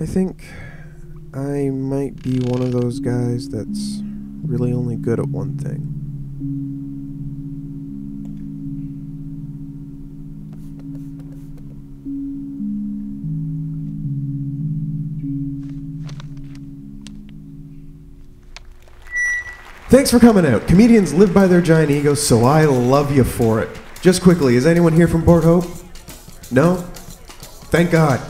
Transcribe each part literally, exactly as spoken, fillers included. I think I might be one of those guys that's really only good at one thing. Thanks for coming out. Comedians live by their giant egos, so I love you for it. Just quickly, is anyone here from Port Hope? No? Thank God.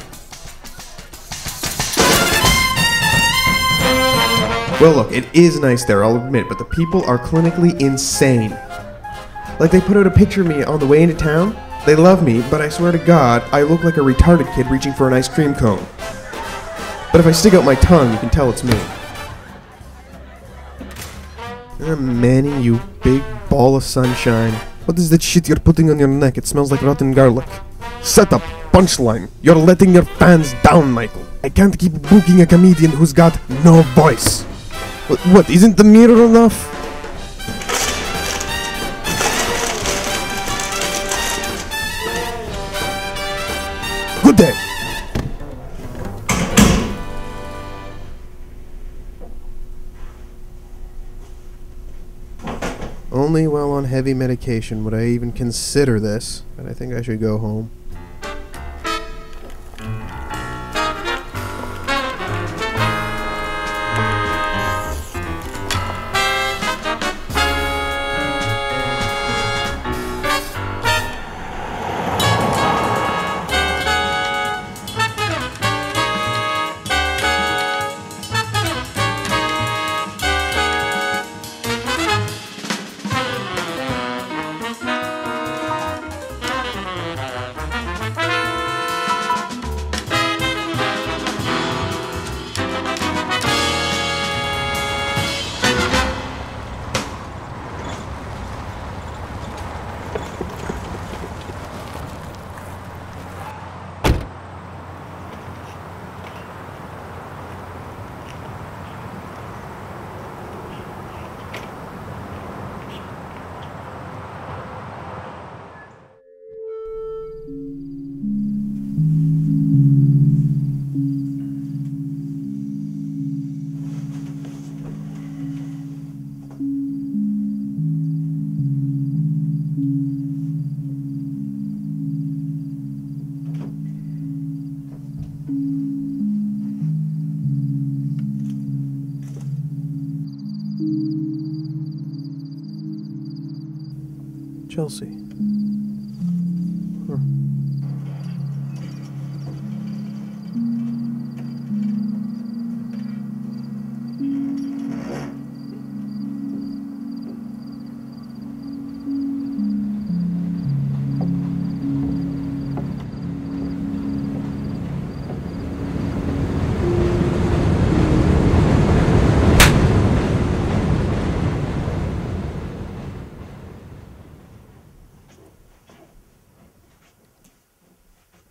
Well, look, it is nice there, I'll admit, but the people are clinically insane. Like, they put out a picture of me on the way into town. They love me, but I swear to God, I look like a retarded kid reaching for an ice cream cone. But if I stick out my tongue, you can tell it's me. Uh, Manny, you big ball of sunshine. What is that shit you're putting on your neck? It smells like rotten garlic. Set up, punchline. You're letting your fans down, Michael. I can't keep booking a comedian who's got no voice. What, what isn't the mirror enough? Good day. Only while on heavy medication would I even consider this, but I think I should go home. Chelsea. Huh.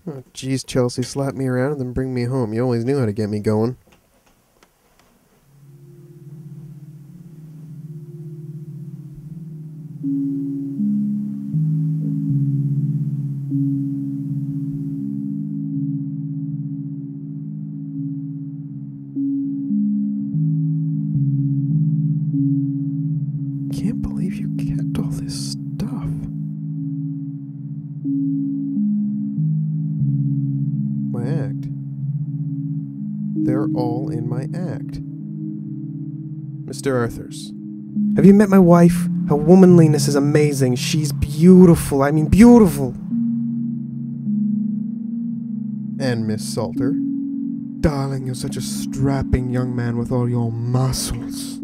Oh, jeez, Chelsea, slap me around and then bring me home. You always knew how to get me going. Can't believe you kept all this stuff. Act. They're all in my act. Mister Arthurs. Have you met my wife? Her womanliness is amazing. She's beautiful. I mean, beautiful. And Miss Salter. Darling, you're such a strapping young man with all your muscles.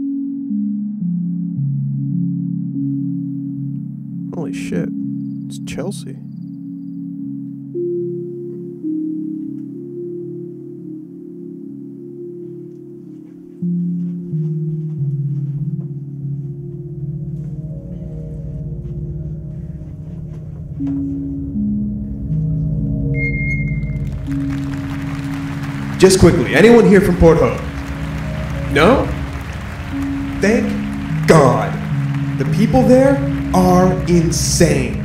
Holy shit. It's Chelsea. Just quickly, anyone here from Port Hope? No? Thank God. The people there are insane.